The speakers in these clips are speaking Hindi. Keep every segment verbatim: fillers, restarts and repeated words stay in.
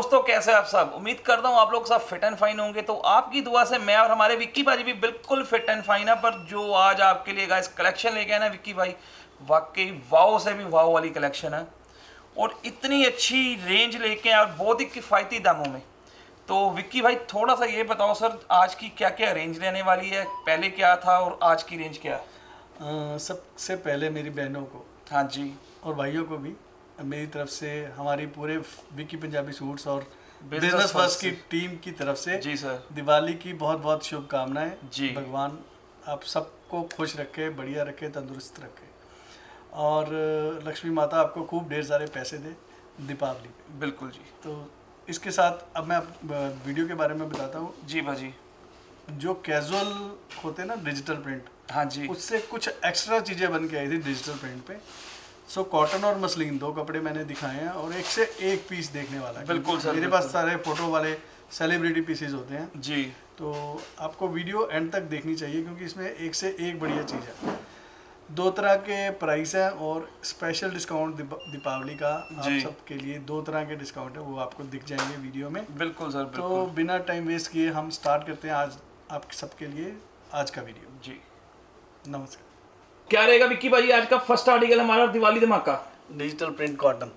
दोस्तों, कैसे आप सब। उम्मीद करता हूँ आप लोग सब फिट एंड फाइन होंगे। तो आपकी दुआ से मैं और हमारे विक्की भाई भी बिल्कुल फिट एंड फाइन है। पर जो आज आपके लिए गाइस कलेक्शन लेके आए ना विक्की भाई, वाकई वाओ से भी वाओ वाली कलेक्शन है और इतनी अच्छी रेंज लेके आए और बहुत ही किफ़ायती दामों में। तो विक्की भाई थोड़ा सा ये बताओ सर, आज की क्या क्या रेंज रहने वाली है, पहले क्या था और आज की रेंज क्या है। सबसे पहले मेरी बहनों को, हाँ जी, और भाइयों को भी मेरी तरफ से, हमारी पूरे विकी पंजाबी सूट्स और बिजनेस फर्स्ट की टीम की तरफ से जी सर, दिवाली की बहुत बहुत शुभकामनाएं जी। भगवान आप सबको खुश रखे, बढ़िया रखे, तंदुरुस्त रखे और लक्ष्मी माता आपको खूब ढेर सारे पैसे दे दीपावली पे। बिल्कुल जी। तो इसके साथ अब मैं आप वीडियो के बारे में बताता हूँ जी भाजी। जो कैजुअल होते ना डिजिटल प्रिंट, हाँ जी, उससे कुछ एक्स्ट्रा चीज़ें बन के आई थी डिजिटल प्रिंट पे। सो कॉटन और मसलिन दो कपड़े मैंने दिखाए हैं और एक से एक पीस देखने वाला है। बिल्कुल सर, मेरे पास सारे फोटो वाले सेलिब्रिटी पीसेज होते हैं जी। तो आपको वीडियो एंड तक देखनी चाहिए क्योंकि इसमें एक से एक बढ़िया चीज़ है। दो तरह के प्राइस हैं और स्पेशल डिस्काउंट दीपावली का आप सबके लिए दो तरह के डिस्काउंट है, वो आपको दिख जाएंगे वीडियो में। बिल्कुल सर। तो बिना टाइम वेस्ट किए हम स्टार्ट करते हैं आज आप सबके लिए आज का वीडियो जी। नमस्कार। क्या रहेगा विक्की भाई आज का फर्स्ट आर्टिकल हमारा दिवाली धमाका? Digital print cotton.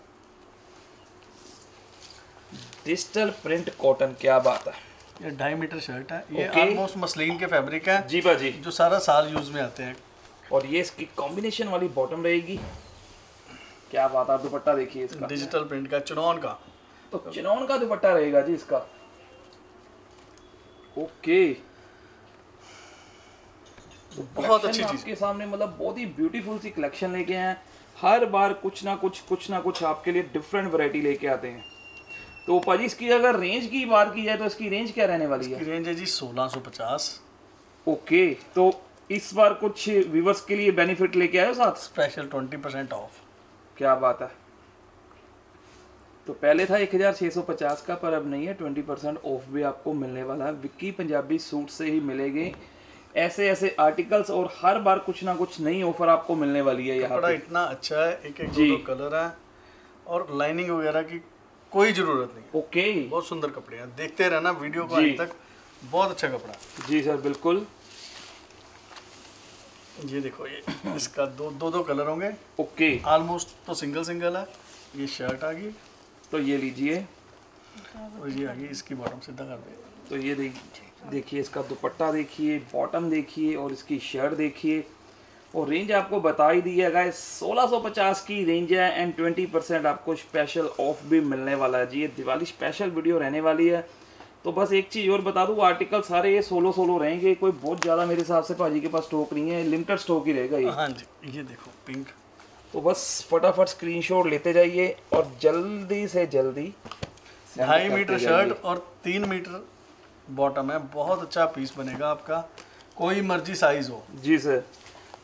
Digital print cotton, क्या बात है। ये ढाई मीटर शर्ट है, ये ऑलमोस्ट मसलिन के फैब्रिक है जी भाजी, जो सारा साल यूज में आते हैं। और ये इसकी कॉम्बिनेशन वाली बॉटम रहेगी, क्या बात है। दुपट्टा देखिए इसका, डिजिटल प्रिंट का चिनॉन का, तो चिनॉन का दुपट्टा रहेगा जी इसका। ओके, तो बहुत अच्छी चीज आपके सामने, मतलब बहुत ही ब्यूटीफुल सी कलेक्शन लेके आए हैं। हर बार कुछ ना कुछ कुछ ना कुछ आपके लिए डिफरेंट वैरायटी लेके आते हैं। तो पाजी इसकी अगर रेंज की बात की जाए तो इसकी रेंज क्या रहने वाली है? इसकी रेंज है जी सोलह सौ पचास। ओके, तो इस बार कुछ व्यूवर्स के लिए बेनिफिट लेके आए हो साथ, स्पेशल बीस परसेंट ऑफ, क्या बात है। तो पहले था एक हज़ार छः सौ पचास का, पर अब नहीं है, बीस परसेंट ऑफ भी आपको मिलने वाला है। विक्की पंजाबी सूट से ही मिलेंगे ऐसे ऐसे आर्टिकल्स और हर बार कुछ ना कुछ नई ऑफर आपको मिलने वाली है। यहाँ पे इतना अच्छा है, एक एक दो कलर है और लाइनिंग वगैरह की कोई जरूरत नहीं। ओके, बहुत सुंदर कपड़े हैं, देखते रहना वीडियो को अंत तक, बहुत अच्छा कपड़ा जी सर। बिल्कुल, ये देखो, ये इसका दो दो दो कलर होंगे। ओके, ऑलमोस्ट तो सिंगल सिंगल है। ये शर्ट आ गई, तो ये लीजिए, और ये आ गई, इसकी बॉटम सीधा कर दे, तो ये देखिए देखिए इसका दुपट्टा देखिए, बॉटम देखिए और इसकी शर्ट देखिए। और रेंज आपको बता ही दी है गाइस, सोलह सौ पचास की रेंज है एंड बीस परसेंट आपको स्पेशल ऑफ भी मिलने वाला है जी। ये दिवाली स्पेशल वीडियो रहने वाली है। तो बस एक चीज़ और बता दूँ, आर्टिकल सारे ये सोलो सोलो रहेंगे, कोई बहुत ज़्यादा मेरे हिसाब से भाजी के पास स्टॉक नहीं है, लिमिटेड स्टॉक ही रहेगा ये। हाँ जी, ये देखो पिंक। तो बस फटाफट स्क्रीनशॉट लेते जाइए और जल्दी से जल्दी। ढाई मीटर शर्ट और तीन मीटर बॉटम है, बहुत अच्छा पीस बनेगा आपका, कोई मर्जी साइज हो जी सर।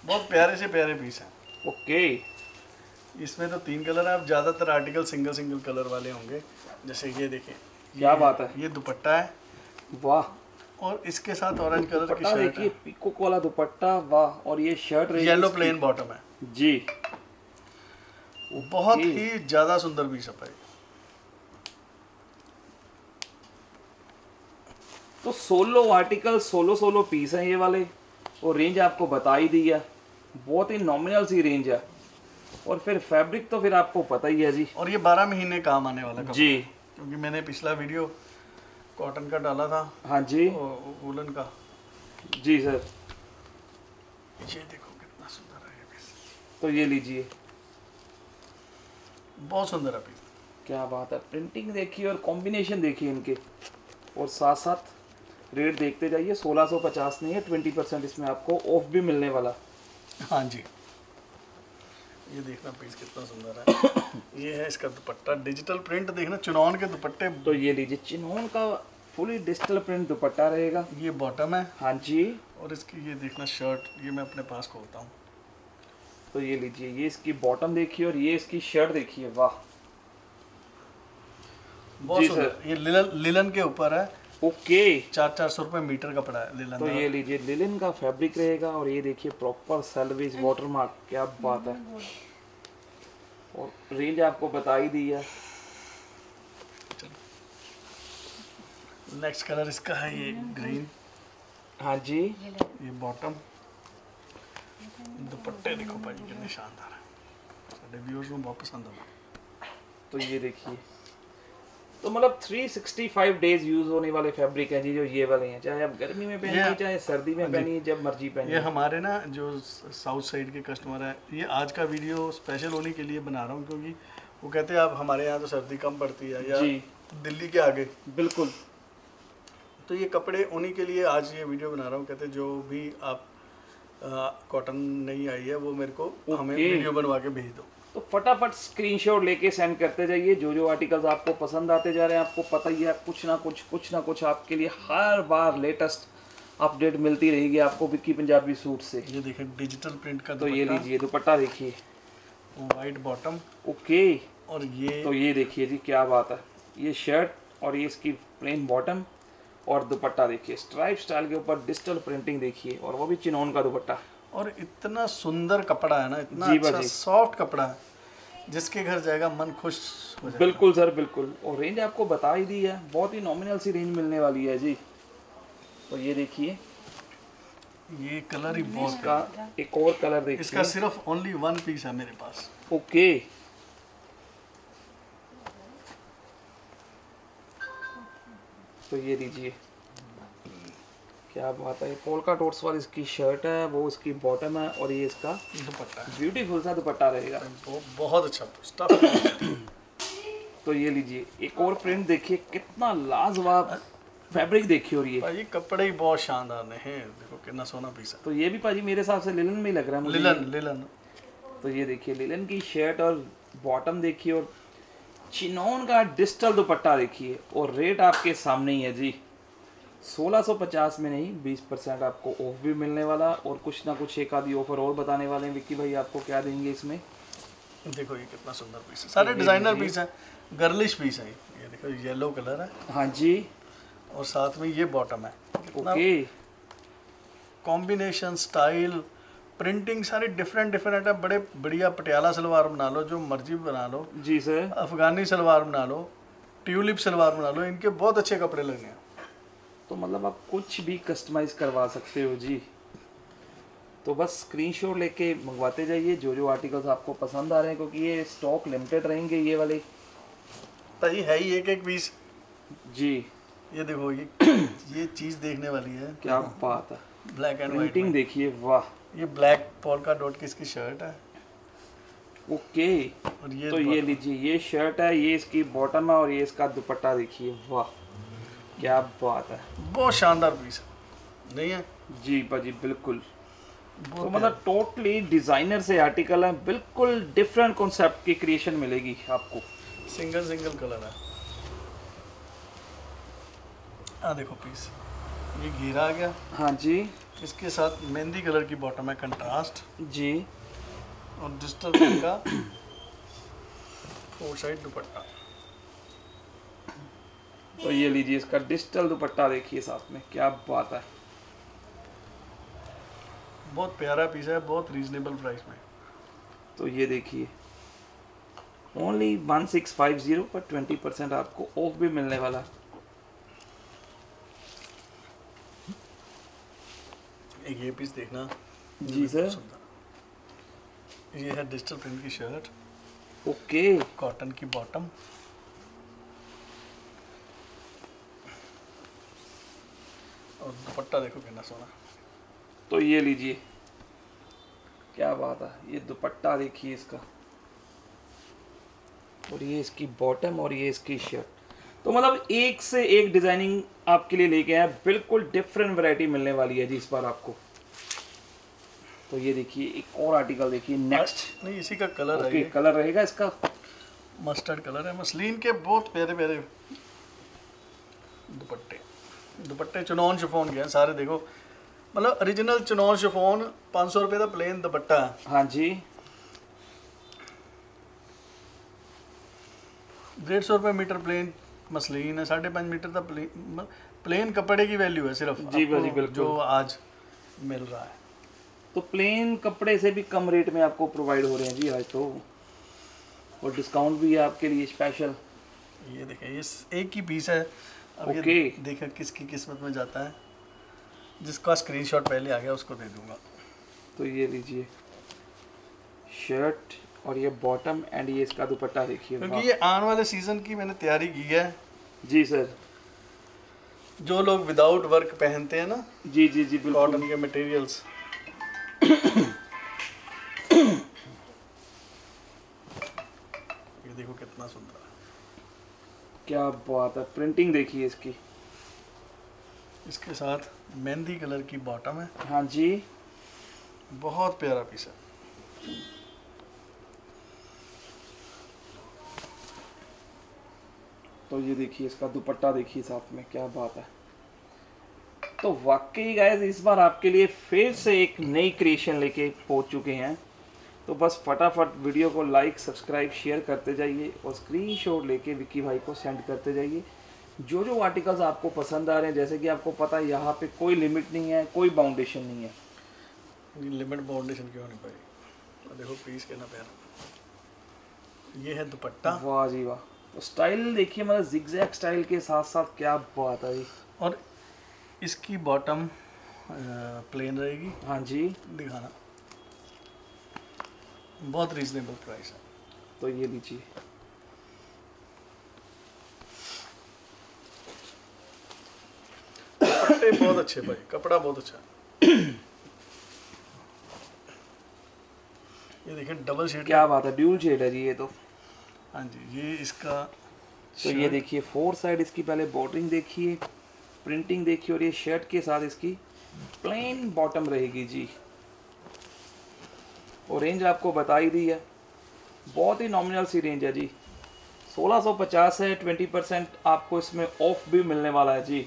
बहुत प्यारे से प्यारे पीस हैं। ओके, इसमें तो तीन कलर है। अब ज़्यादातर आर्टिकल सिंगल सिंगल कलर वाले होंगे, जैसे ये देखें, क्या बात है। ये दुपट्टा है, वाह, और इसके साथ ऑरेंज कलर की शर्ट, देखिए पीकॉक वाला दुपट्टा, वाह। और ये शर्ट येलो प्लेन बॉटम है जी, बहुत ही ज़्यादा सुंदर पीस है। तो solo article, solo solo piece हैं ये वाले और रेंज आपको बता ही दी है, बहुत ही नॉमिनल सी रेंज है। और फिर फैब्रिक तो फिर आपको पता ही है जी, और ये बारह महीने काम आने वाला कपड़ा जी, क्योंकि मैंने पिछला वीडियो कॉटन का डाला था, हाँ जी, और वूलन का जी सर। ये देखो कितना सुंदर है ये पीस, तो ये लीजिए, बहुत सुंदर है पीस, क्या बात है। प्रिंटिंग देखिए और कॉम्बिनेशन देखिए इनके, और साथ साथ रेट देखते जाइए। सोलह सौ पचास नहीं है, बीस परसेंट इसमें आपको ऑफ भी मिलने वाला। हाँ जी, ये देखना पीस कितना सुंदर है। ये है इसका दुपट्टा, डिजिटल प्रिंट देखना, चिनॉन के दुपट्टे, तो ये लीजिए, चिनॉन का फुली डिजिटल प्रिंट दुपट्टा रहेगा। ये बॉटम है, हाँ जी, और इसकी ये देखना शर्ट, ये मैं अपने पास खोलता हूँ, तो ये लीजिए, ये इसकी बॉटम देखिए और ये इसकी शर्ट देखिए, वाह जी सर। ये लिलन, लिलन के ऊपर है। ओके, चार चार सौ रुपए मीटर का पड़ा है लिलन, तो ये लीजिए, लिलन का फैब्रिक रहेगा। और ये देखिए प्रॉपर सर्विस वाटरमार्क, क्या बात है। और रेंज आपको बता ही दी है, नेक्स्ट कलर इसका है ये ग्रीन। हाँ जी, ये बॉटम दुपट्टे देखो भाजी कितने शानदार है, डेब्यूज में बहुत पसंद आया। तो ये देखिए, तो मतलब तीन सौ पैंसठ डेज यूज होने वाले फैब्रिक हैं जी, जो ये वाले हैं, चाहे आप गर्मी में पहनिए चाहे सर्दी में पहनिए, जब मर्जी पहनिए। ये हमारे ना जो साउथ साइड के कस्टमर है, ये आज का वीडियो स्पेशल होने के लिए बना रहा हूँ, क्योंकि वो कहते हैं आप हमारे यहाँ तो सर्दी कम पड़ती है या दिल्ली के आगे, बिल्कुल, तो ये कपड़े उन्हीं के लिए आज ये वीडियो बना रहा हूँ। कहते जो भी आप कॉटन नहीं आई है वो मेरे को हमें वीडियो बनवा के भेज दो, तो फटाफट स्क्रीनशॉट लेके सेंड करते जाइए। जो जो आर्टिकल्स आपको पसंद आते जा रहे हैं, आपको पता ही है कुछ ना कुछ कुछ ना कुछ आपके लिए हर बार लेटेस्ट अपडेट मिलती रहेगी आपको विक्की पंजाबी सूट से। ये देखिए डिजिटल प्रिंट का, तो ये लीजिए दुपट्टा देखिए, वाइट बॉटम, ओके, और ये तो ये देखिए जी क्या बात है, ये शर्ट और ये इसकी प्लेन बॉटम और दुपट्टा देखिए स्ट्राइप स्टाइल के ऊपर डिजिटल प्रिंटिंग देखिए, और वो भी चिनोन का दुपट्टा, और इतना सुंदर कपड़ा है ना, इतना अच्छा सॉफ्ट कपड़ा है, जिसके घर जाएगा मन खुश हो जाएगा। बिल्कुल सर बिल्कुल, और रेंज आपको बता ही दी है, बहुत ही नॉमिनल सी रेंज मिलने वाली है जी। तो ये देखिए ये कलर ही बहुत का, एक और कलर देखिए, इसका सिर्फ ओनली वन पीस है मेरे पास, ओके। तो ये दीजिए क्या बात है, पोलका डॉट्स वाली इसकी शर्ट है, वो इसकी बॉटम है, और ये इसका दुपट्टा, ब्यूटीफुल सा दुपट्टा रहेगा, बहुत अच्छा स्टफ। तो ये लीजिए एक और प्रिंट देखिए, कितना लाजवाब फैब्रिक देखिए, और ये भाई कपड़े ही बहुत शानदार हैं, देखो कितना सोना पीस है। तो ये भी भाजी मेरे हिसाब से लिलन में ही लग रहा है मुझे, लिलन लिलन। तो ये देखिए लिलन की शर्ट और बॉटम देखिए, और चिनोन का डिजिटल दुपट्टा देखिए, और रेट आपके सामने ही है जी, सोलह सौ पचास में नहीं बीस परसेंट आपको ऑफ भी मिलने वाला, और कुछ ना कुछ एक आधी ऑफर और बताने वाले हैं विक्की भाई आपको। क्या देंगे इसमें देखो, ये कितना सुंदर पीस है, सारे डिजाइनर पीस है, गर्लिश पीस है, ये देखो येलो कलर है, हाँ जी, और साथ में ये बॉटम है, ओके, कॉम्बिनेशन स्टाइल प्रिंटिंग सारी डिफरेंट डिफरेंट है, बड़े बढ़िया। पटियाला सलवार बना लो, जो मर्जी बना लो जी सर, अफगानी सलवार बना लो, ट्यूलिप सलवार बना लो, इनके बहुत अच्छे कपड़े लगने हैं, तो मतलब आप कुछ भी कस्टमाइज करवा सकते हो जी। तो बस स्क्रीनशॉट लेके मंगवाते जाइए जो जो आर्टिकल्स आपको पसंद आ रहे हैं, क्योंकि ये स्टॉक लिमिटेड रहेंगे ये वाले, ताकि है ही एक एक पीस जी। ये देखो ये ये चीज़ देखने वाली है, क्या बात है, ब्लैक एंड व्हाइट प्रिंटिंग देखिए, वाह, ये ब्लैक पोल्का डॉट की इसकी शर्ट है, ओके, और ये तो ये लीजिए ये शर्ट है, ये इसकी बॉटम है, और ये इसका दुपट्टा देखिए, वाह क्या बात है, बहुत शानदार पीस है नहीं है जी भाजी, बिल्कुल, तो मतलब टोटली डिजाइनर से आर्टिकल है, बिल्कुल डिफरेंट कॉन्सेप्ट की क्रिएशन मिलेगी आपको, सिंगल सिंगल कलर है। हाँ देखो पीस, ये घेरा आ गया, हाँ जी, इसके साथ मेहंदी कलर की बॉटम है, कंट्रास्ट जी, और डिजिटल प्रिंट का फोर साइड दुपट्टा। तो ये लीजिए इसका डिजिटल दुपट्टा देखिए साथ में, क्या बात है, बहुत प्यारा पीस है, बहुत रीजनेबल प्राइस में। तो ये देखिए ओनली सोलह सौ पचास पर बीस परसेंट आपको ऑफ भी मिलने वाला। ये पीस देखना जी सर, ये है डिजिटल प्रिंट की शर्ट, ओके, कॉटन की बॉटम, और दुपट्टा देखो कितना सोना। तो ये लीजिए क्या बात है, ये दुपट्टा देखिए इसका, और ये इसकी बॉटम, और ये इसकी शर्ट, तो मतलब एक से एक डिजाइनिंग आपके लिए लेके आए, बिल्कुल डिफरेंट वैरायटी मिलने वाली है जी इस बार आपको। तो ये देखिए एक और आर्टिकल देखिए, नेक्स्ट नहीं इसी का कलर है, कलर रहेगा इसका मस्टर्ड कलर है, मसलिन के बहुत प्यारे प्यारे दुपट्टे, दुपट्टे चुनौन शिफॉन के हैं सारे, देखो मतलब ओरिजिनल चुनौन शिफॉन, पाँच सौ रुपये का प्लेन दुपट्टा, हाँ जी, डेढ़ सौ रुपये मीटर प्लेन मसलिन है, साढ़े पाँच मीटर का प्लेन, प्लेन कपड़े की वैल्यू है सिर्फ जी भाजी, बिल्कुल, जो आज मिल रहा है, तो प्लेन कपड़े से भी कम रेट में आपको प्रोवाइड हो रहे हैं जी आज तो, और डिस्काउंट भी है आपके लिए स्पेशल। ये देखिए ये एक ही पीस है, अब okay. ये देखा किसकी किस्मत में जाता है, जिसका स्क्रीनशॉट पहले आ गया उसको दे दूंगा। तो ये लीजिए शर्ट और ये बॉटम एंड ये इसका दुपट्टा देखिए, क्योंकि ये आने वाले सीजन की मैंने तैयारी की है। जी सर, जो लोग विदाउट वर्क पहनते हैं ना, जी जी जी बिल्कुल, कॉटन के मटेरियल्स। ये देखो कितना सुंदर, क्या बात है, प्रिंटिंग देखिए इसकी। इसके साथ मेहंदी कलर की बॉटम है। हाँ जी, बहुत प्यारा पीस है। तो ये देखिए इसका दुपट्टा देखिए साथ में, क्या बात है। तो वाकई गाइस इस बार आपके लिए फिर से एक नई क्रिएशन लेके पहुंच चुके हैं। तो बस फटाफट वीडियो को लाइक सब्सक्राइब शेयर करते जाइए और स्क्रीनशॉट लेके विक्की भाई को सेंड करते जाइए। जो जो आर्टिकल्स आपको पसंद आ रहे हैं, जैसे कि आपको पता है यहाँ पे कोई लिमिट नहीं है, कोई बाउंडेशन नहीं है। लिमिट बाउंडेशन क्यों नहीं पाई, देखो पीस कितना प्यारा। ये है दुपट्टा, वाह जी वाह। तो स्टाइल देखिए मतलब जिगजैग स्टाइल के साथ साथ, क्या बात है। और इसकी बॉटम प्लेन रहेगी। हाँ जी दिखाना, बहुत रीजनेबल प्राइस है। तो ये लीजिए, कपड़े बहुत अच्छे भाई, कपड़ा बहुत अच्छा। ये देखिए डबल शेड, क्या बात है, ड्यूल शेड है जी ये तो। हाँ जी, ये इसका, तो ये देखिए फोर साइड इसकी, पहले बॉर्डरिंग देखिए, प्रिंटिंग देखिए, और ये शर्ट के साथ इसकी प्लेन बॉटम रहेगी जी। और रेंज आपको बता ही दी है, बहुत ही नॉमिनल सी रेंज है जी, सोलह सौ पचास है। बीस परसेंट आपको इसमें ऑफ भी मिलने वाला है जी।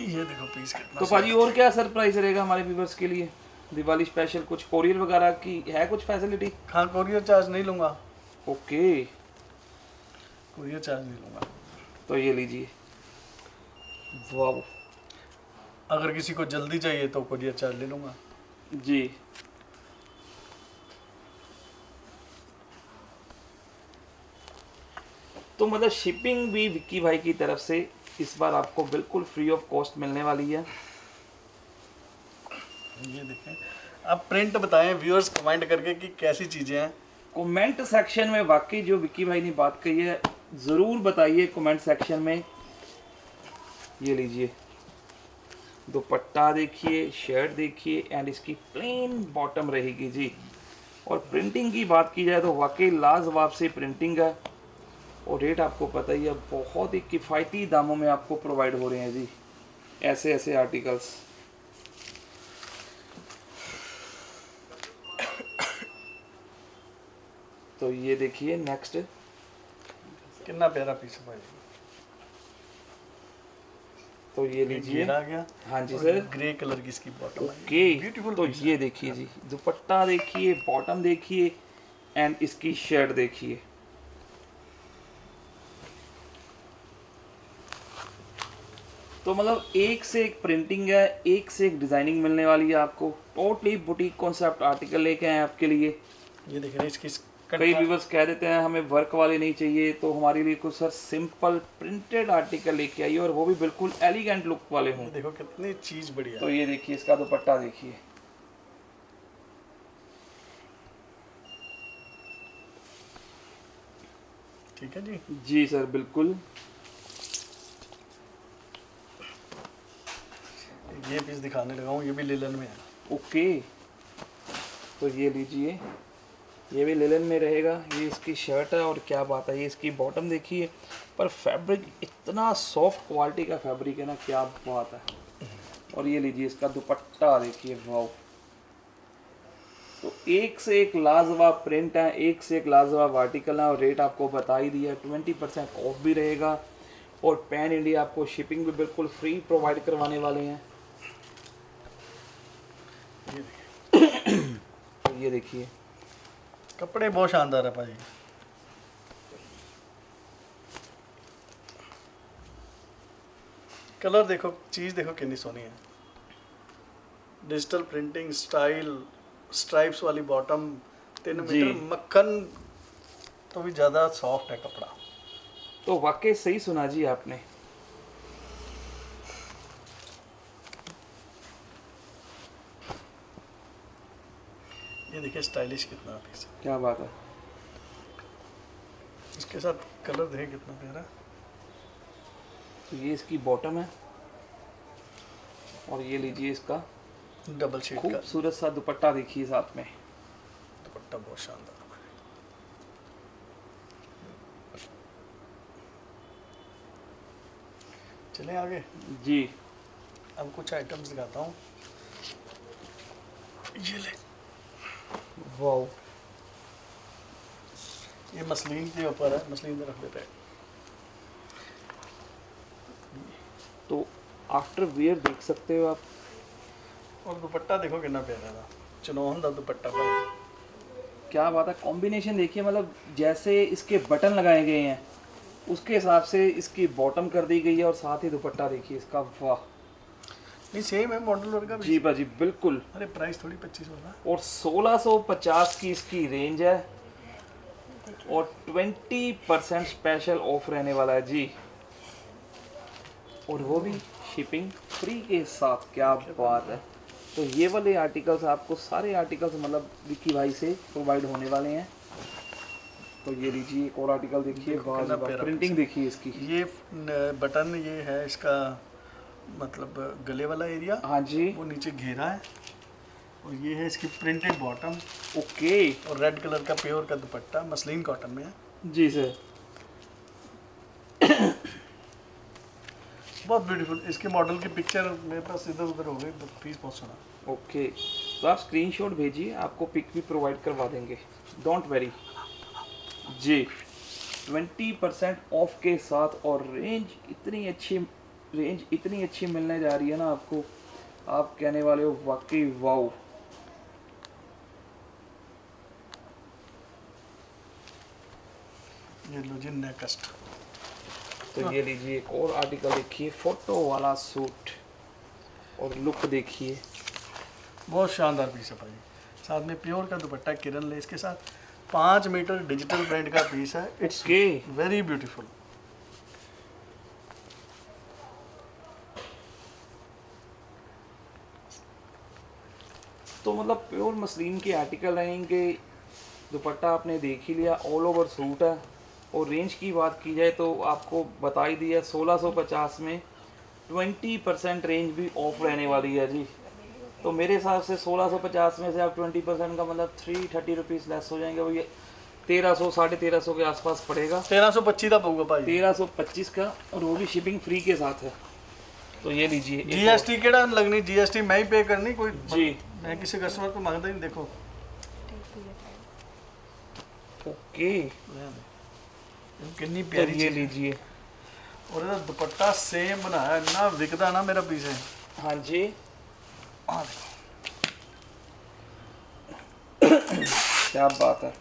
ये देखो पीस कितना। तो भाजी और क्या सरप्राइज रहेगा हमारे व्यूअर्स के लिए दिवाली स्पेशल, कुछ कोरियर वगैरह की है कुछ फैसिलिटी? हाँ, कोरियर चार्ज नहीं लूँगा। ओके, कोरियर चार्ज नहीं लूँगा। तो ये लीजिए, वाह, अगर किसी को जल्दी चाहिए तो कोरियर चार्ज ले लूँगा जी। तो मतलब शिपिंग भी विक्की भाई की तरफ से इस बार आपको बिल्कुल फ्री ऑफ कॉस्ट मिलने वाली है। ये देखें आप, प्रिंट बताएं व्यूअर्स कमेंट करके कि कैसी चीज़ें हैं। कमेंट सेक्शन में वाकई जो विक्की भाई ने बात कही है ज़रूर बताइए कमेंट सेक्शन में। ये लीजिए दुपट्टा देखिए, शर्ट देखिए, एंड इसकी प्लेन बॉटम रहेगी जी। और प्रिंटिंग की बात की जाए तो वाकई लाजवाब से प्रिंटिंग है, और रेट आपको पता ही है, बहुत ही किफ़ायती दामों में आपको प्रोवाइड हो रहे हैं जी ऐसे ऐसे आर्टिकल्स। तो ये देखिए नेक्स्ट, कितना प्यारा पीस है भाई। तो ये लीजिए, हाँ जी सर, ग्रे कलर की इसकी बॉटम, ओके ब्यूटीफुल। तो ये देखिए जी, दुपट्टा देखिए, बॉटम देखिए, एंड इसकी शर्ट देखिए। तो मतलब एक से एक प्रिंटिंग है, एक से एक डिजाइनिंग मिलने वाली है आपको। टोटली बुटीक कॉन्सेप्ट आर्टिकल लेके आए आपके लिए। ये देख रहे हैं इसकी, कई व्यूअर्स कह देते हैं हमें वर्क वाले नहीं चाहिए, तो हमारे लिए कुछ सर सिंपल प्रिंटेड आर्टिकल लेके आइए, और वो भी बिल्कुल एलिगेंट लुक वाले हों। देखो कितनी चीज बढ़िया। तो ये देखिए इसका दुपट्टा देखिए, ठीक है जी, जी सर बिल्कुल। ये पीस दिखाने लगा हूँ, ये भी लिलन में है। ओके, तो ये लीजिए, ये भी लिलन में रहेगा। ये इसकी शर्ट है, और क्या बात है, ये इसकी बॉटम देखिए। पर फैब्रिक इतना सॉफ्ट क्वालिटी का फैब्रिक है ना, क्या बात है। और ये लीजिए इसका दुपट्टा देखिए, वाव। तो एक से एक लाजवाब प्रिंट है, एक से एक लाजवाब आर्टिकल है, और रेट आपको बता ही दिया। ट्वेंटी परसेंट ऑफ भी रहेगा, और पैन इंडिया आपको शिपिंग भी बिल्कुल फ्री प्रोवाइड करवाने वाले हैं। ये देखिए कपड़े बहुत शानदार है भाई। कलर देखो, चीज देखो कितनी सोनी है। डिजिटल प्रिंटिंग, स्टाइल, स्ट्राइप्स वाली बॉटम, तीन मीटर मक्खन तो भी ज़्यादा सॉफ्ट है कपड़ा। तो वाकई सही सुना जी आपने। ये देखिए स्टाइलिश कितना पीस, क्या बात है। इसके साथ कलर देखिए कितना प्यारा। तो ये इसकी बॉटम है और ये लीजिए इसका डबल शीट का खूबसूरत सा दुपट्टा, देखिए साथ में दुपट्टा बहुत शानदार। चलें आगे जी, अब कुछ आइटम्स दिखाता हूँ। ये ले, वाओ, ये मसलिन के ऊपर है, मसलिन में रख देते हैं। तो आफ्टर वियर देख सकते हो आप, और दुपट्टा देखो कितना प्यारा था, चनौन का दुपट्टा। क्या बात है, कॉम्बिनेशन देखिए, मतलब जैसे इसके बटन लगाए गए हैं उसके हिसाब से इसकी बॉटम कर दी गई है और साथ ही दुपट्टा देखिए इसका, वाह। नहीं सेम है मॉडल वर्ग का जी भाजी, बिल्कुल। अरे प्राइस थोड़ी पच्चीस और सोलह सौ पचास की इसकी रेंज है और ट्वेंटी परसेंट स्पेशल ऑफ रहने वाला है जी, और वो भी शिपिंग फ्री के साथ। क्या बात है। तो ये वाले आर्टिकल्स आपको सारे आर्टिकल्स मतलब विक्की भाई से प्रोवाइड होने वाले हैं। तो ये लीजिए एक और आर्टिकल देखिए, प्रिंटिंग देखिए इसकी। ये बटन ये है इसका, मतलब गले वाला एरिया, हाँ जी, वो नीचे घेरा है, और ये है इसकी प्रिंटेड बॉटम। ओके, और रेड कलर का प्योर का दुपट्टा मसलिन कॉटन में है जी सर। बहुत ब्यूटीफुल। इसके मॉडल की पिक्चर मेरे पास इधर उधर हो गई, प्लीज पहुँचना। ओके, तो आप स्क्रीनशॉट भेजिए, आपको पिक भी प्रोवाइड करवा देंगे, डोंट वरी जी। ट्वेंटी परसेंट ऑफ के साथ, और रेंज इतनी अच्छी, रेंज इतनी अच्छी मिलने जा रही है ना आपको, आप कहने वाले हो वाकई वाओ। ये लो जी नेक्स्ट। तो ये लीजिए एक और आर्टिकल देखिए, फोटो वाला सूट, और लुक देखिए बहुत शानदार पीस है भाई। साथ में प्योर का दुपट्टा किरण लेस के साथ, पाँच मीटर डिजिटल प्रिंट का पीस है। It's very beautiful. तो मतलब प्योर मसलिन के आर्टिकल रहेंगे, दुपट्टा आपने देख ही लिया, ऑल ओवर सूट है। और रेंज की बात की जाए तो आपको बता ही दिया, सोलह सौ पचास में ट्वेंटी परसेंट रेंज भी ऑफ रहने वाली है जी। तो मेरे हिसाब से सोलह सौ पचास में से आप ट्वेंटी परसेंट का मतलब थ्री थर्टी रुपीज़ लेस हो जाएंगे, वो ये तेरह सौ साढ़े तेरह सौ के आसपास पड़ेगा। तेरह सौ पच्चीस का पड़ेगा भाई, तेरह सौ पच्चीस का, और वो भी शिपिंग फ्री के साथ है। तो ये लीजिए, जीएसटी केड़ा लगनी, जीएसटी मैं ही पे करनी, कोई जी मैं किसी कस्टमर को मांगता ही नहीं। देखो ओके, कितनी प्यारी। ये लीजिए, और ये दुपट्टा सेम बनाया ना, विकदा ना मेरा पीस है। हाँ जी, क्या बात है।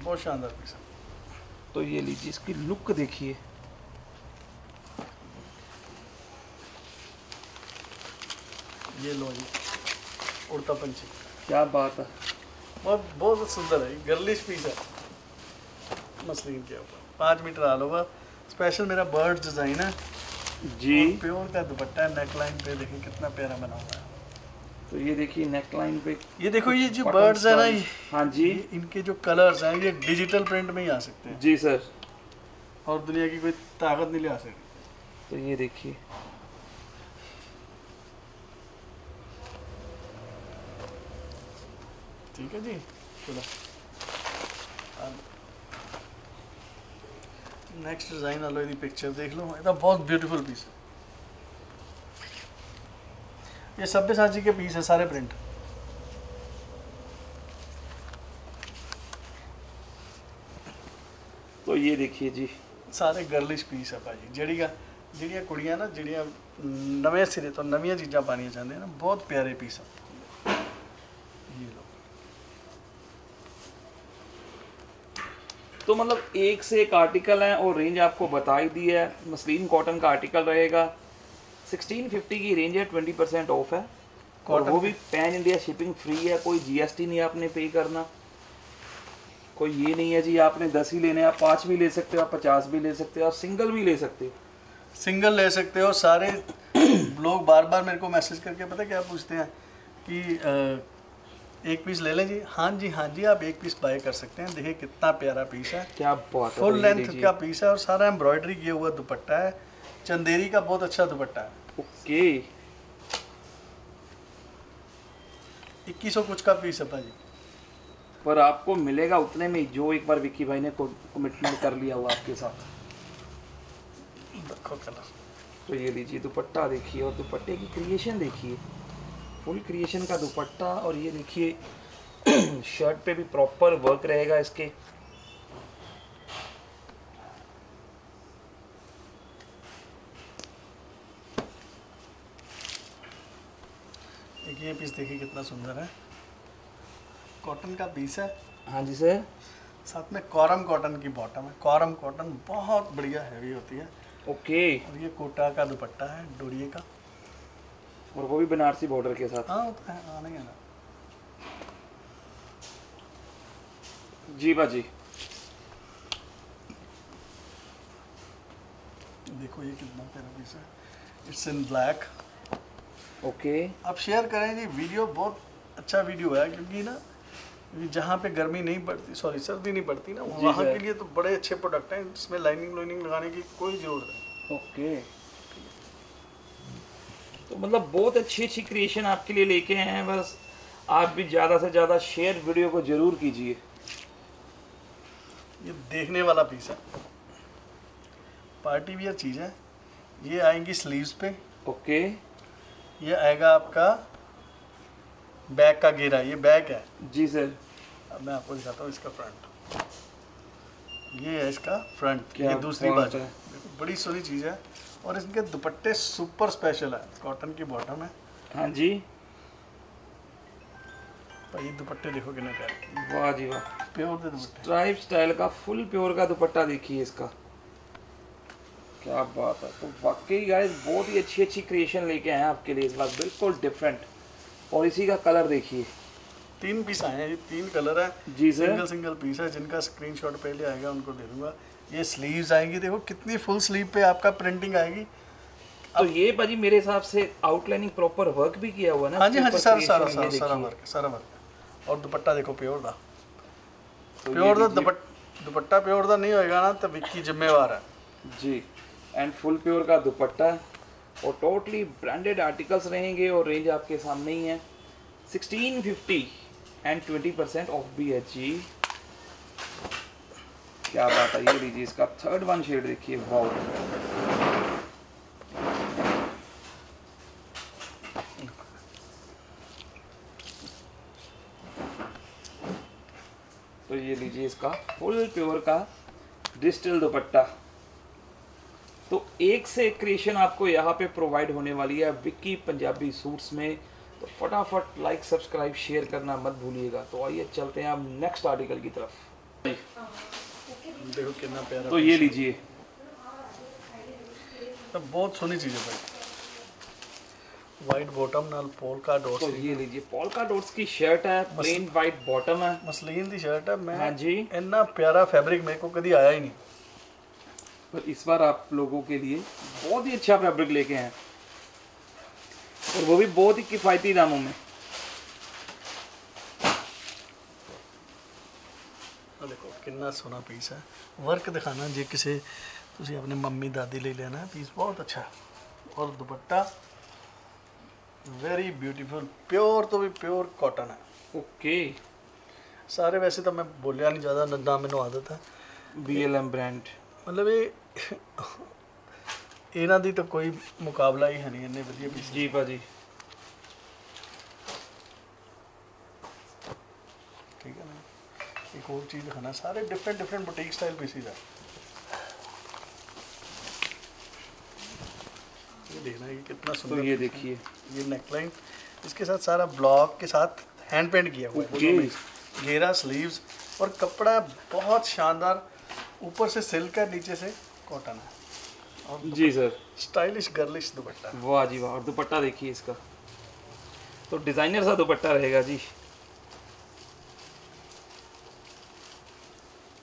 बहुत शानदार पीस। तो ये लीजिए इसकी लुक देखिए, ये लो जी उड़ता पंछी, क्या बात है। बहुत बहुत सुंदर है, गर्लिश पीस है मसलिन के ऊपर, पाँच मीटर आल ओवर, स्पेशल मेरा बर्ड डिज़ाइन है जी, प्योर का दुपट्टा, नेकलाइन पे देखिए कितना प्यारा बना हुआ है। तो ये देखिए नेकलाइन पे, ये देखो ये जो बर्ड्स है ना, हाँ जी, इनके जो कलर्स हैं ये डिजिटल प्रिंट में ही आ सकते हैं जी सर, और दुनिया की कोई ताकत नहीं ले आ सकती। तो ये देखिए, ठीक है जी। नेक्स्ट डिजाइन वालों की पिक्चर देख लो, ये बहुत ब्यूटीफुल पीस है। ये सब्यसाची के पीस है सारे प्रिंट। तो ये देखिए जी, सारे गर्लिश पीस है भाजी, जड़ी जड़िया कुड़ियां ना, जड़िया नवे सिरे तो नवी चीज़ा पानी चाहते हैं ना, बहुत प्यारे पीस है। ये लो, तो मतलब एक से एक आर्टिकल है और रेंज आपको बता ही दी है। मसलिन कॉटन का आर्टिकल रहेगा, सिक्सटीन फिफ्टी की रेंज है, ट्वेंटी परसेंट ऑफ है। वो भी पैन इंडिया शिपिंग फ्री है, कोई जीएसटी नहीं आपने पे करना, कोई ये नहीं है जी आपने दस ही लेने, आप पाँच भी ले सकते हो, आप पचास भी ले सकते हो, आप सिंगल भी ले सकते हो, सिंगल ले सकते हो। सारे लोग बार बार मेरे को मैसेज करके पता क्या पूछते हैं कि आ, एक पीस ले लें जी, हाँ जी हाँ जी आप एक पीस बाय कर सकते हैं। देखिए कितना प्यारा पीस है, क्या बात है, फुल लेंथ का पीस है और सारा एम्ब्रॉयडरी किया हुआ दुपट्टा है, चंदेरी का बहुत अच्छा दुपट्टा है। ओके, इक्कीस सौ कुछ का पीस है भाजी, पर आपको मिलेगा उतने में जो एक बार विक्की भाई ने कमिटमेंट कर लिया हुआ आपके साथ। देखो कलर, तो ये लीजिए दुपट्टा देखिए और दुपट्टे की क्रिएशन देखिए, फुल क्रिएशन का दुपट्टा। और ये देखिए शर्ट पे भी प्रॉपर वर्क रहेगा इसके। ये पीस देखिए कितना सुंदर है, कॉटन का पीस है, हाँ जी सर, साथ में कॉरम कॉटन की बॉटम है। कॉरम कॉटन बहुत बढ़िया हैवी होती है। ओके, और ये कोटा का दुपट्टा है, डोरिये का, और वो भी बनारसी बॉर्डर के साथ। हाँ होता है, आने है ना जी बाजी। देखो ये कितना प्यारा पीस है, it's in black. Okay okay. आप शेयर करें जी, वीडियो बहुत अच्छा वीडियो है, क्योंकि ना जहाँ पे गर्मी नहीं पड़ती, सॉरी सर्दी नहीं पड़ती ना, वहाँ के लिए तो बड़े अच्छे प्रोडक्ट हैं, इसमें लाइनिंग लाइनिंग लगाने की कोई जरूरत नहीं। Okay okay. तो मतलब बहुत अच्छी अच्छी क्रिएशन आपके लिए लेके आए हैं। बस आप भी ज़्यादा से ज़्यादा शेयर वीडियो को जरूर कीजिए। ये देखने वाला पीस है, पार्टी वियर चीज़ है। ये आएंगी स्लीव्स पे। Okay okay. ये आएगा आपका बैक का घेरा, ये बैक है जी सर। अब मैं आपको दिखाता हूँ इसका फ्रंट, ये है इसका फ्रंट, ये दूसरी बाजू है, बड़ी सोनी चीज़ है। और इसके दुपट्टे सुपर स्पेशल है, कॉटन की बॉटम है। हाँ जी भाई, दुपट्टे देखो कितने प्यारे, वाह जी वाह, प्योर स्ट्राइप स्टाइल का, फुल प्योर का दुपट्टा देखिए इसका, क्या बात है। तो वाकई गाइस बहुत ही अच्छी अच्छी क्रिएशन लेके आए हैं आपके लिए इस बार, बिल्कुल डिफरेंट। और इसी का कलर देखिए, तीन पीस आए हैं, ये तीन कलर है जी सर, सिंगल सिंगल पीस है। जिनका स्क्रीनशॉट पहले आएगा उनको दे दूंगा। ये स्लीव्स आएंगी, देखो कितनी फुल स्लीव पे आपका प्रिंटिंग आएगी। तो ये भाजी मेरे हिसाब से आउटलाइनिंग प्रॉपर वर्क भी किया हुआ ना। हाँ जी हाँ जी, सारा सारा सारा सारा वर्क सारा वर्क और दुपट्टा देखो प्योर दा, प्योर दा दुपट्टा, प्योर दा नहीं होएगा ना तो विक्की जिम्मेवार है जी। एंड फुल प्योर का दुपट्टा और टोटली ब्रांडेड आर्टिकल्स रहेंगे और रेंज आपके सामने ही है। Sixteen fifty and twenty percent off भी है जी, क्या बात है। ये लीजिए इसका थर्ड वन शेड देखिए, वाओ, तो ये लीजिए इसका फुल प्योर का डिजिटल दुपट्टा। तो एक से एक क्रिएशन आपको यहाँ पे प्रोवाइड होने वाली है विक्की पंजाबी सूट्स में। तो फटाफट लाइक सब्सक्राइब शेयर करना मत भूलिएगा। तो आइए चलते हैं आप नेक्स्ट आर्टिकल की तरफ। देखो कितना प्यारा, तो ये लीजिए, तो बहुत सोनी चीज़ है भाई, वाइट बॉटम नाल पोलका डॉट्स। तो ये लीजिए पोलका डॉट्स की शर्ट है, प्लेन वाइट बॉटम है, मसलिन की शर्ट है। मैं हाँ जी, इतना प्यारा फैब्रिक मेरे को कभी आया ही नहीं, पर इस बार आप लोगों के लिए बहुत ही अच्छा फैब्रिक लेके आए हैं और वो भी बहुत ही किफ़ायती दामों में। देखो कितना सोना पीस है, वर्क दिखाना जे किसी तुसी अपने मम्मी दादी ले लेना है, पीस बहुत अच्छा है। और दुपट्टा वेरी ब्यूटीफुल, प्योर तो भी प्योर कॉटन है। ओके, सारे वैसे तो मैं बोलिया नहीं ज़्यादा, ना मैनू आदत है बी एल एम ब्रांड, मतलब ये इन्हां दी तो कोई मुकाबला ही है नहीं, इन्ने वधिया पीस जी भाजी। ठीक है ना, एक और चीज़ दिखाना, सारे different different boutique style pieces है। ये देखना ये कितना सुंदर, तो ये देखिए ये नेकलाइन इसके साथ, सारा ब्लॉक के साथ हैंड पेंट किया हुआ, घेरा, स्लीव्स और कपड़ा बहुत शानदार, ऊपर से सिल्क है, नीचे से कॉटन है। और जी सर, स्टाइलिश गर्लिश दुपट्टा, वाह जी वाह। और दुपट्टा देखिए इसका, तो डिज़ाइनर सा दुपट्टा रहेगा जी।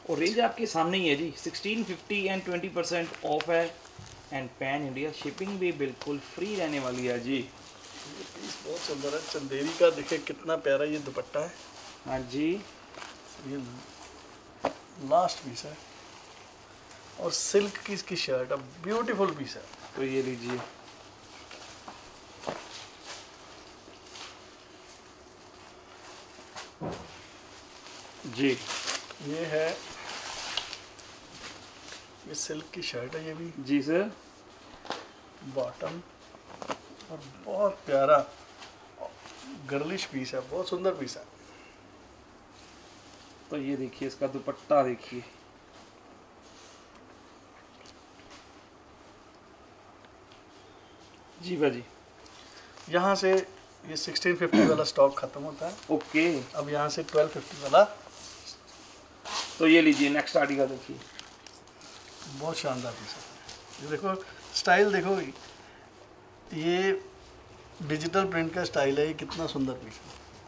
और रेंज आपके सामने ही है जी, सोलह सौ पचास एंड बीस परसेंट ऑफ है एंड पैन इंडिया शिपिंग भी बिल्कुल फ्री रहने वाली है जी। पीस बहुत सुंदर है, चंदेरी का देखिए कितना प्यारा ये दुपट्टा है। हाँ जी, ये लास्ट पीस है और सिल्क की इसकी शर्ट, अब ब्यूटीफुल पीस है। तो ये लीजिए, जी ये है, ये सिल्क की शर्ट है ये भी जी सर, बॉटम, और बहुत प्यारा गर्लिश पीस है, बहुत सुंदर पीस है। तो ये देखिए इसका दुपट्टा देखिए, जी भाजी। यहाँ से ये सोलह सौ पचास वाला स्टॉक खत्म होता है। ओके, अब यहाँ से बारह सौ पचास वाला। तो ये लीजिए नेक्स्ट आर्टिकल देखिए, बहुत शानदार पीस है। ये देखो स्टाइल देखो, ये डिजिटल प्रिंट का स्टाइल है, ये कितना सुंदर पीस है।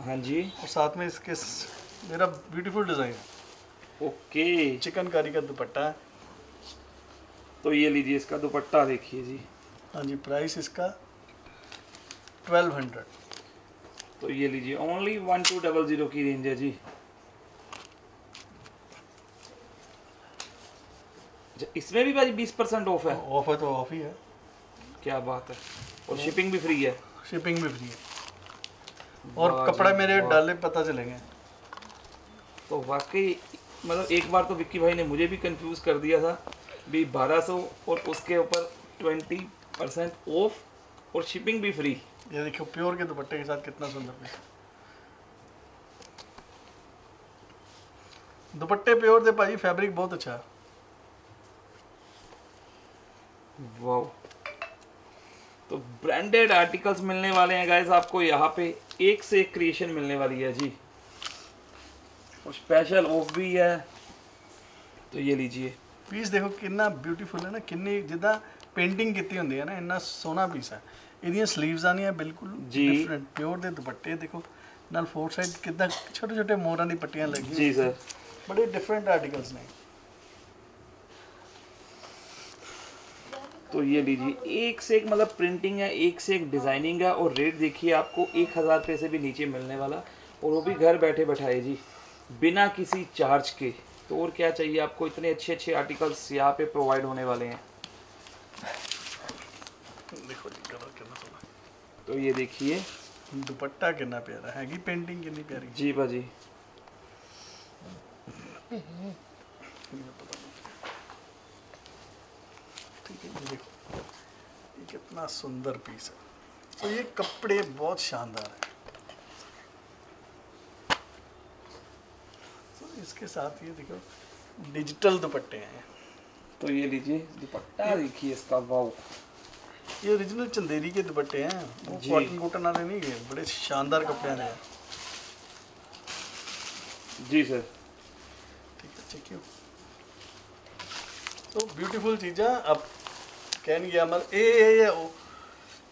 हाँ जी, और साथ में इसके मेरा ब्यूटीफुल डिज़ाइन है। ओके, चिकनकारी का दुपट्टा है। तो ये लीजिए इसका दुपट्टा देखिए जी। हाँ जी, प्राइस इसका बारह सौ। तो ये लीजिए only one two double zero की रेंज है जी। इसमें भी भाई बीस परसेंट ऑफ है। ऑफ है तो ऑफ ही है, क्या बात है। और शिपिंग भी फ्री है, शिपिंग भी फ्री है। और कपड़ा मेरे डाले पता चलेंगे। तो वाकई मतलब एक बार तो विक्की भाई ने मुझे भी कंफ्यूज कर दिया था भी बारह सौ और उसके ऊपर ट्वेंटी परसेंट ऑफ और शिपिंग भी फ्री। ये देखो प्योर के दुपट्टे के साथ कितना सुंदर पीस है। दुपट्टे प्योर थे भाजी, फैब्रिक बहुत अच्छा है। वाओ, तो ब्रांडेड आर्टिकल्स मिलने वाले हैं गाइस आपको, यहाँ पे एक से एक क्रिएशन मिलने वाली है जी, और स्पेशल ऑफ भी है। तो ये लीजिए पीस देखो कितना ब्यूटीफुल है ना, किन्नी जिदा पेंटिंग की होंगी है ना, इन्ना सोहना पीस है। ਇਹਦੀਆਂ ਸਲੀਵਸ ਆਣੀਆਂ ਬਿਲਕੁਲ ਡਿਫਰੈਂਟ ਪਿਓਰ ਦੇ ਦੁਪੱਟੇ ਦੇਖੋ, ਨਾਲ ਫੋਰ ਸਾਈਡ ਕਿਦਾਂ ਛੋਟੇ ਛੋਟੇ ਮੋਰਾਂ ਦੀ ਪੱਟੀਆਂ ਲੱਗੀਆਂ ਜੀ ਸਰ, ਬੜੇ ਡਿਫਰੈਂਟ ਆਰਟੀਕਲਸ ਨੇ। तो ये लीजिए एक से एक मतलब प्रिंटिंग है, एक से एक डिजाइनिंग है, और रेट देखिए आपको एक हज़ार रुपये से भी नीचे मिलने वाला, और वो भी घर बैठे बैठाए जी बिना किसी चार्ज के। तो और क्या चाहिए आपको, इतने अच्छे अच्छे आर्टिकल्स यहाँ पे प्रोवाइड होने वाले हैं। देखो जी कलर कितना सुंदर। तो ये देखिए दुपट्टा कितना प्यारा है, की पेंटिंग कितनी प्यारी जी भाजी। ठीक है, ये देखो ये कितना सुंदर पीस है। तो ये कपड़े बहुत शानदार है। तो इसके साथ ये देखो डिजिटल दुपट्टे हैं। तो ये लीजिए दुपट्टा देखिए इसका, वाओ, ये ओरिजिनल चंदेरी के दुपट्टे हैं, वो कॉटन कॉटन वाले नहीं है, बड़े शानदार कपड़े हैं जी सर। ठीक है, चेक यू। तो ब्यूटीफुल चीज़ा आप कहन गया, मतलब ये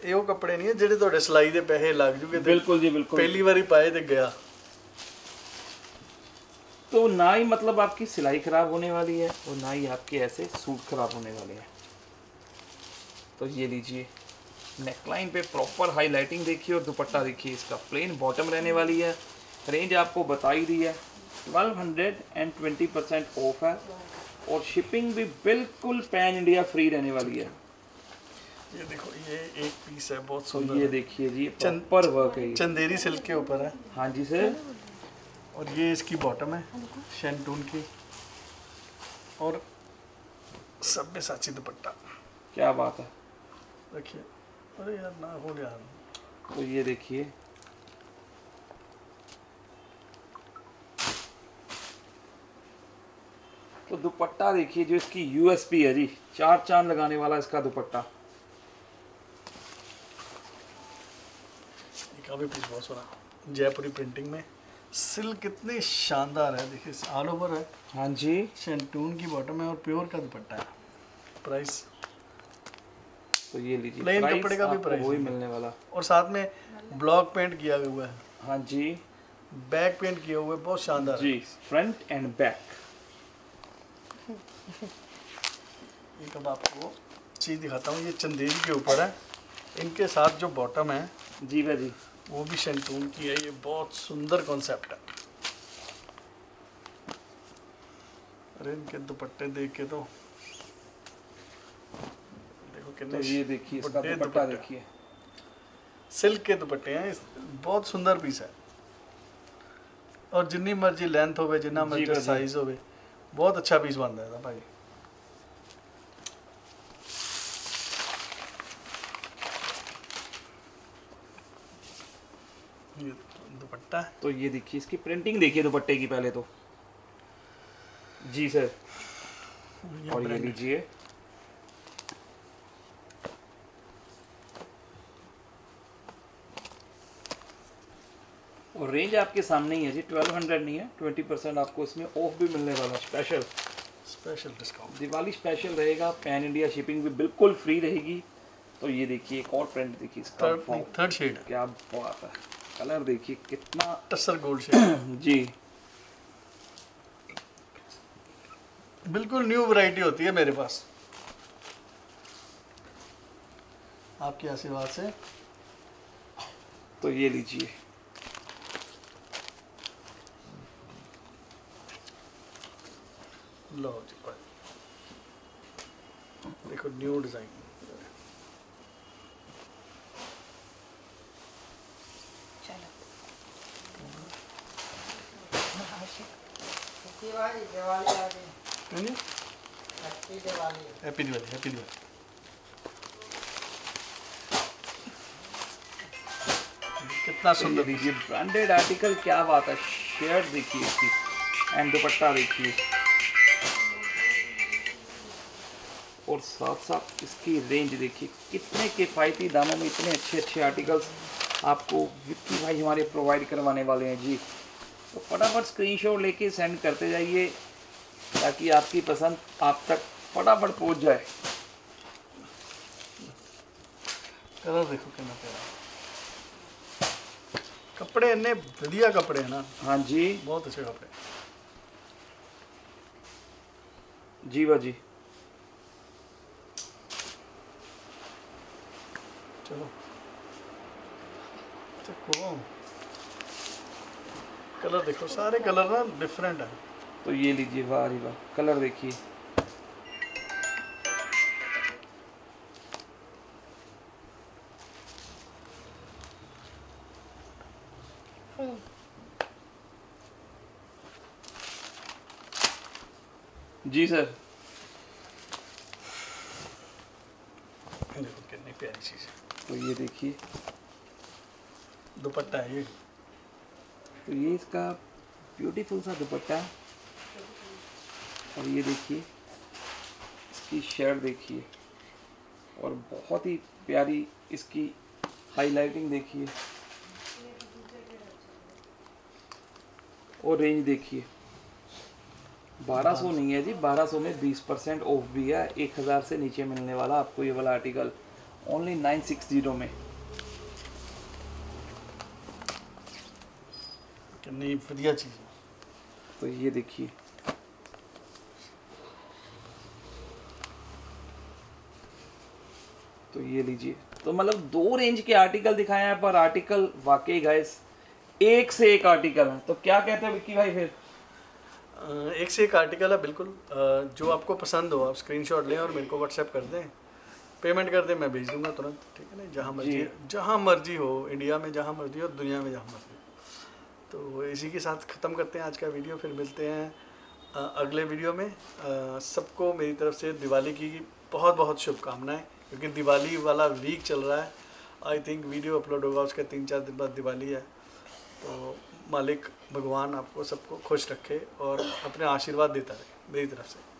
ये वो कपड़े नहीं है जेडे थोड़े सिलाई के पैसे लग जूगे। बिल्कुल जी बिल्कुल, पहली बारी पाए तो गया, तो ना ही मतलब आपकी सिलाई खराब होने वाली है और ना ही आपके ऐसे सूट खराब होने वाले हैं। तो ये लीजिए नेकलाइन पे प्रॉपर हाईलाइटिंग देखिए, और दुपट्टा देखिए इसका प्लेन बॉटम रहने वाली है। रेंज आपको बता ही दी है, बारह सौ एंड बीस परसेंट ऑफ है और शिपिंग भी बिल्कुल पैन इंडिया फ्री रहने वाली है। ये देखो ये एक पीस है बहुत सुंदर। ये देखिए जी चंपर वर्क है, चंदेरी सिल्क के ऊपर है। हाँ जी सर, और ये इसकी बॉटम है शैंटून की, और सब में साची दुपट्टा, क्या बात है देखिए। अरे यार ना हो यार। तो ये देखिए तो दुपट्टा देखिए जो इसकी यूएसपी है जी, चार चांद लगाने वाला इसका दुपट्टा। काफी पीस बहुत सोना, जयपुरी प्रिंटिंग में, सिल्क कितनी शानदार है देखिए, ऑल ओवर है। हाँ जी, शैंटून की बॉटम है और प्योर का दुपट्टा है। प्राइस तो ये लीजिए प्लेन कपड़े का भी प्राइस वही मिलने वाला, और साथ में ब्लॉक पेंट किया हुआ है। हाँ जी, बैक पेंट किया हुआ है, बहुत शानदार जी, फ्रंट एंड बैक। ये तो आपको चीज़ दिखाता हूँ, ये चंदेरी के ऊपर है। इनके साथ जो बॉटम है जी भाई जी, वो भी शैंटून की है। ये बहुत सुंदर कॉन्सेप्ट है। अरे इनके दुपट्टे देख के तो देखो कितने, ये देखिए इसका दुपट्टा देखिए, सिल्क के दुपट्टे हैं। बहुत सुंदर पीस है, और जितनी मर्जी लेंथ होवे, जितना मर्जी साइज होवे, बहुत अच्छा पीस बनता है भाई। ये दुपट्टा, तो ये देखिए इसकी प्रिंटिंग देखिए दुपट्टे की पहले तो जी सर। और ये लीजिए और रेंज आपके सामने ही है जी, ट्वेल्व हंड्रेड नहीं है, ट्वेंटी परसेंट आपको इसमें ऑफ भी मिलने वाला, special special discount, Diwali special रहेगा। पैन इंडिया शिपिंग भी बिल्कुल फ्री रहेगी। तो ये देखिए एक और प्रिंट देखिए इसका, थर्ड शेड, क्या बात है। कलर देखिए कितना टसर गोल्ड शेड जी, बिल्कुल न्यू वैरायटी होती है मेरे पास। आपके आशीर्वाद से तो ये लीजिए, लो जी देखो न्यू डिजाइन। दिवाली दिवाली आ गई, happy Diwali, happy Diwali, happy Diwali. कितना सुंदर देखिए ब्रांडेड आर्टिकल, क्या बात है। शर्ट देखिए इसकी एंड दुपट्टा देखिए, और साथ साथ इसकी रेंज देखिए, कितने किफ़ायती दामों में इतने अच्छे अच्छे आर्टिकल्स आपको विक्की भाई हमारे प्रोवाइड करवाने वाले हैं जी। तो फटाफट स्क्रीनशॉट लेके सेंड करते जाइए ताकि आपकी पसंद आप तक फटाफट पहुंच जाए। कलर देखो कितना प्यारा, कपड़े इतने बढ़िया कपड़े हैं ना। हाँ जी, बहुत अच्छे कपड़े जी भाजी। चलो देखो कलर देखो, सारे कलर ना डिफरेंट है। तो ये लीजिए, वाह रे वाह, कलर देखिए, जी सर देखो कितनी प्यारी चीज है। तो ये देखिए दुपट्टा है ये, तो ये इसका ब्यूटीफुल सा दुपट्टा, और ये देखिए इसकी शर्ट देखिए, और बहुत ही प्यारी इसकी हाईलाइटिंग देखिए, और रेंज देखिए बारह सौ नहीं है जी, बारह सौ में बीस परसेंट ऑफ भी है। एक हज़ार से नीचे मिलने वाला आपको ये वाला आर्टिकल ओनली नाइन सिक्सटी में। कितनी बढ़िया चीज़ है। तो ये देखिए तो ये लीजिए, तो मतलब दो रेंज के आर्टिकल दिखाए हैं, पर आर्टिकल वाकई गाइस एक से एक आर्टिकल है। तो क्या कहते हैं विक्की भाई, फिर एक से एक आर्टिकल है बिल्कुल। जो आपको पसंद हो आप स्क्रीनशॉट लें और मेरे को व्हाट्सएप कर दें, पेमेंट कर दें, मैं भेज दूंगा तुरंत, ठीक है ना। जहाँ मर्जी जहाँ मर्जी हो, इंडिया में जहाँ मर्जी हो, दुनिया में जहाँ मर्जी। तो इसी के साथ ख़त्म करते हैं आज का वीडियो, फिर मिलते हैं अगले वीडियो में। सबको मेरी तरफ से दिवाली की बहुत बहुत शुभकामनाएँ, क्योंकि दिवाली वाला वीक चल रहा है। आई थिंक वीडियो अपलोड होगा उसका तीन चार दिन बाद दिवाली है। तो मालिक भगवान आपको सबको खुश रखे और अपने आशीर्वाद देता रहे मेरी तरफ से।